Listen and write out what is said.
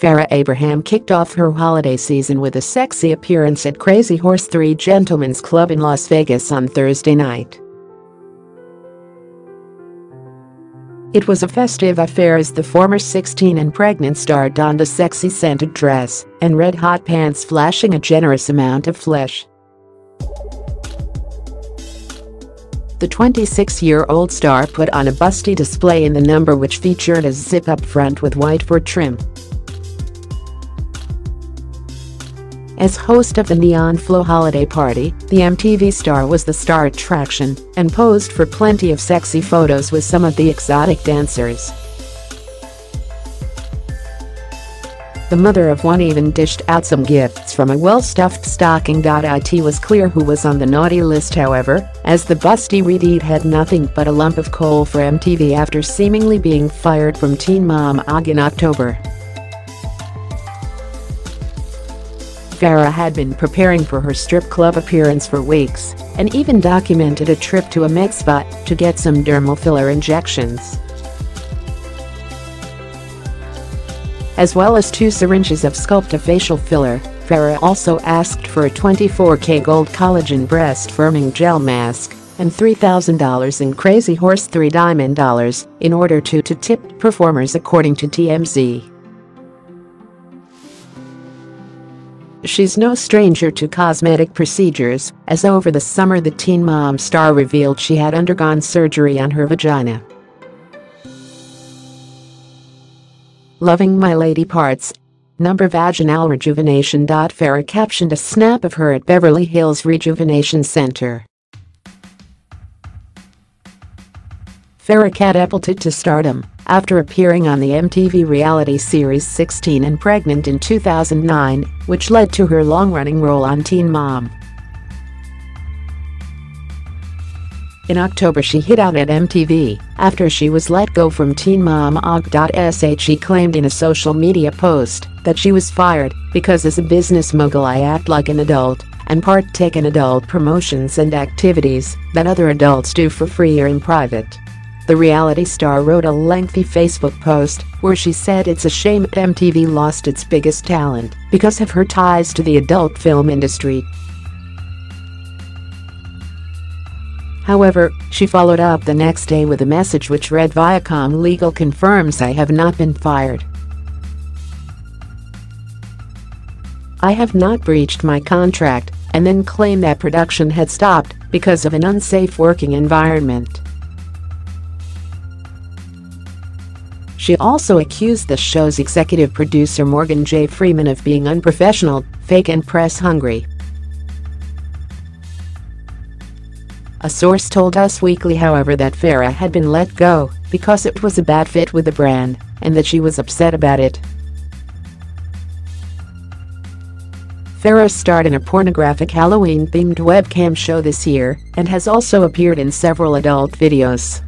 Farrah Abraham kicked off her holiday season with a sexy appearance at Crazy Horse III Gentlemen's Club in Las Vegas on Thursday night. It was a festive affair as the former 16 and Pregnant star donned a sexy scented dress and red-hot pants flashing a generous amount of flesh. The 26-year-old star put on a busty display in the number, which featured a zip-up front with white fur trim. As host of the Neon Flow holiday party, the MTV star was the star attraction and posed for plenty of sexy photos with some of the exotic dancers. The mother of one even dished out some gifts from a well-stuffed stocking. It was clear who was on the naughty list, however, as the busty redhead had nothing but a lump of coal for MTV after seemingly being fired from Teen Mom OG in October. Farrah had been preparing for her strip club appearance for weeks and even documented a trip to a med spa to get some dermal filler injections, as well as 2 syringes of Sculptra facial filler. Farrah also asked for a 24K gold collagen breast firming gel mask and $3,000 in Crazy Horse III diamond dollars in order to tip performers, according to TMZ. She's no stranger to cosmetic procedures, as over the summer the Teen Mom star revealed she had undergone surgery on her vagina. "Loving my lady parts. Number vaginal rejuvenation." Farrah captioned a snap of her at Beverly Hills Rejuvenation Center. Farrah catapulted to stardom after appearing on the MTV reality series 16 and Pregnant in 2009, which led to her long-running role on Teen Mom. In October, she hit out at MTV after she was let go from Teen Mom OG. She claimed in a social media post that she was fired because, "as a business mogul, I act like an adult and partake in adult promotions and activities that other adults do for free or in private." The reality star wrote a lengthy Facebook post where she said it's a shame MTV lost its biggest talent because of her ties to the adult film industry. However, she followed up the next day with a message which read, "Viacom Legal confirms I have not been fired. I have not breached my contract," and then claimed that production had stopped because of an unsafe working environment. She also accused the show's executive producer Morgan J. Freeman of being unprofessional, fake and press-hungry. A source told Us Weekly, however, that Farrah had been let go because it was a bad fit with the brand and that she was upset about it. Farrah starred in a pornographic Halloween-themed webcam show this year and has also appeared in several adult videos.